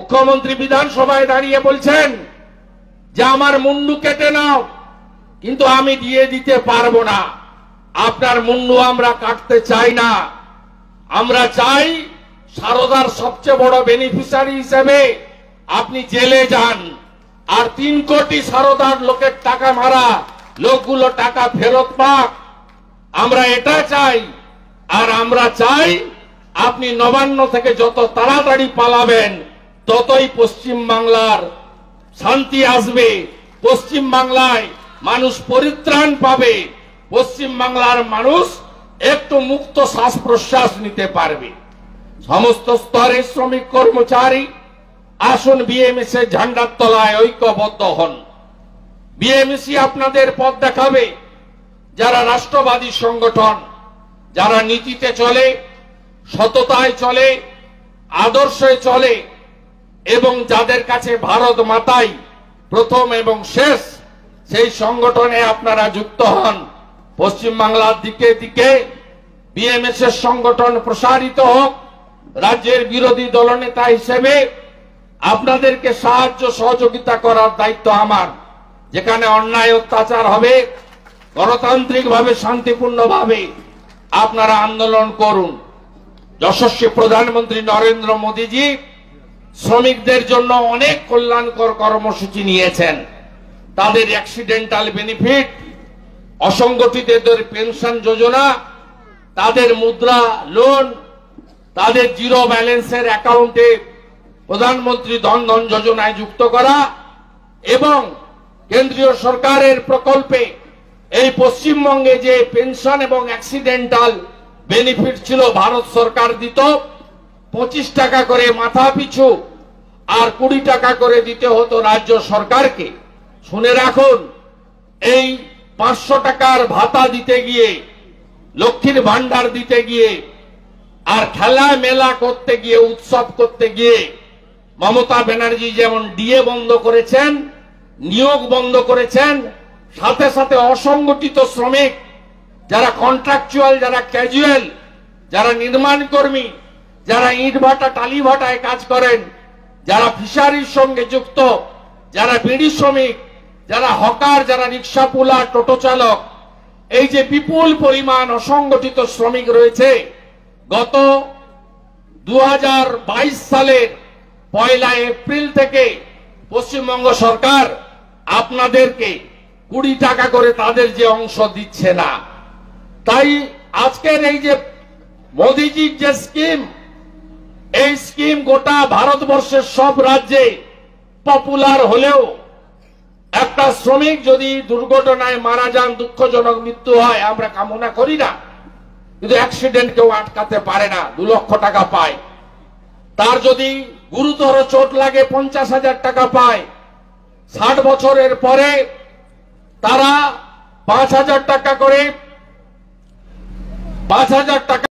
মুখ্যমন্ত্রী বিধানসভায় দাঁড়িয়ে বলছেন যে আমার মুন্ডু কেটে নাও, কিন্তু আমি দিয়ে দিতে পারবো না। আপনার মুন্ডু আমরা কাটতে চাই না। আমরা চাই সারদার সবচেয়ে বড় বেনিফিশিয়ারি হিসেবে আপনি জেলে যান, আর 3 কোটি সারদার লোকের টাকা মারা লোকগুলো টাকা ফেরত পাক, আমরা এটা চাই। আর আমরা চাই আপনি নবান্ন থেকে যত তাড়াতাড়ি পালাবেন ততই পশ্চিম বাংলার শান্তি আসবে, পশ্চিম বাংলায় মানুষ পরিত্রাণ পাবে, পশ্চিম বাংলার মানুষ একটু মুক্ত শ্বাস প্রশ্বাস নিতে পারবে। সমস্ত স্তরে শ্রমিক কর্মচারী আসুন বিএমএসের ঝান্ডার তলায় ঐক্যবদ্ধ হন। বিএমএসি আপনাদের পথ দেখাবে। যারা রাষ্ট্রবাদী সংগঠন, যারা নীতিতে চলে, সততায় চলে, আদর্শে চলে, এবং যাদের কাছে ভারত মাতাই প্রথম এবং শেষ, সেই সংগঠনে আপনারা যুক্ত হন। পশ্চিমবাংলার দিকে দিকে বিএমএসের সংগঠন প্রসারিত হোক। রাজ্যের বিরোধী দলনেতা হিসেবে আপনাদেরকে সাহায্য সহযোগিতা করার দায়িত্ব আমার। যেখানে অন্যায় অত্যাচার হবে, গণতান্ত্রিকভাবে শান্তিপূর্ণভাবে আপনারা আন্দোলন করুন। যশস্বী প্রধানমন্ত্রী নরেন্দ্র মোদীজি শ্রমিকদের জন্য অনেক কল্যাণকর কর্মসূচি নিয়েছেন। তাদের অ্যাক্সিডেন্টাল বেনিফিট, অসংগঠিতদের পেনশন যোজনা, তাদের মুদ্রা লোন, তাদের জিরো ব্যালেন্সের অ্যাকাউন্টে প্রধানমন্ত্রী ধনধন যোজনায় যুক্ত করা, এবং কেন্দ্রীয় সরকারের প্রকল্পে এই পশ্চিমবঙ্গে যে পেনশন এবং অ্যাক্সিডেন্টাল বেনিফিট ছিল ভারত সরকার দিত, 25 টাকা করে মাথা পিছু, আর 20 টাকা করে দিতে হতো রাজ্য সরকারকে। শুনে রাখুন, এই 500 টাকার ভাতা দিতে গিয়ে, লক্ষ্মীর ভান্ডার দিতে গিয়ে, আর খেলা মেলা করতে গিয়ে, উৎসব করতে গিয়ে মমতা ব্যানার্জি যেমন DA বন্ধ করেছেন, নিয়োগ বন্ধ করেছেন, সাথে সাথে অসংগঠিত শ্রমিক যারা কন্ট্রাকচুয়াল, যারা ক্যাজুয়াল, যারা নির্মাণ কর্মী, যারা ইটভাটা টালিভাটায় কাজ করেন, যারা ফিশারির সঙ্গে যুক্ত, যারা বিড়ি শ্রমিক, যারা হকার, যারা রিক্সাপুলা, টোটো চালক, এই যে বিপুল পরিমাণ অসংগঠিত শ্রমিক রয়েছে, গত 2022 সালের 1 এপ্রিল থেকে পশ্চিমবঙ্গ সরকার আপনাদেরকে 20 টাকা করে তাদের যে অংশ দিচ্ছে না। তাই আজকের এই যে মোদিজির যে স্কিম, এই স্কিম গোটা ভারতবর্ষের সব রাজ্যে পপুলার হলেও একটা শ্রমিক যদি দুর্ঘটনায় মারা যান, দুঃখজনক মৃত্যু হয়, আমরা কামনা করি না, কিন্তু অ্যাক্সিডেন্ট কেউ আটকাতে পারে না, 2 লক্ষ টাকা পায়। তার যদি গুরুতর চোট লাগে 50,000 টাকা পায়। 60 বছরের পরে তারা 5,000 টাকা করে 5,000 টাকা